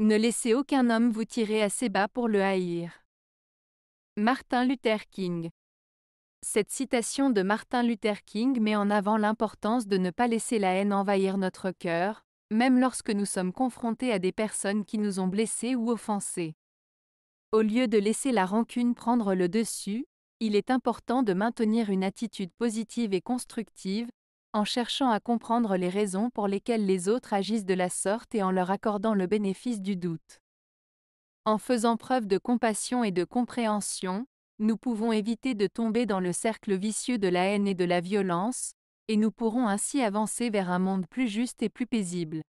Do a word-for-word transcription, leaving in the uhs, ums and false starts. Ne laissez aucun homme vous tirer assez bas pour le haïr. Martin Luther King. Cette citation de Martin Luther King met en avant l'importance de ne pas laisser la haine envahir notre cœur, même lorsque nous sommes confrontés à des personnes qui nous ont blessés ou offensés. Au lieu de laisser la rancune prendre le dessus, il est important de maintenir une attitude positive et constructive, en cherchant à comprendre les raisons pour lesquelles les autres agissent de la sorte et en leur accordant le bénéfice du doute. En faisant preuve de compassion et de compréhension, nous pouvons éviter de tomber dans le cercle vicieux de la haine et de la violence, et nous pourrons ainsi avancer vers un monde plus juste et plus paisible.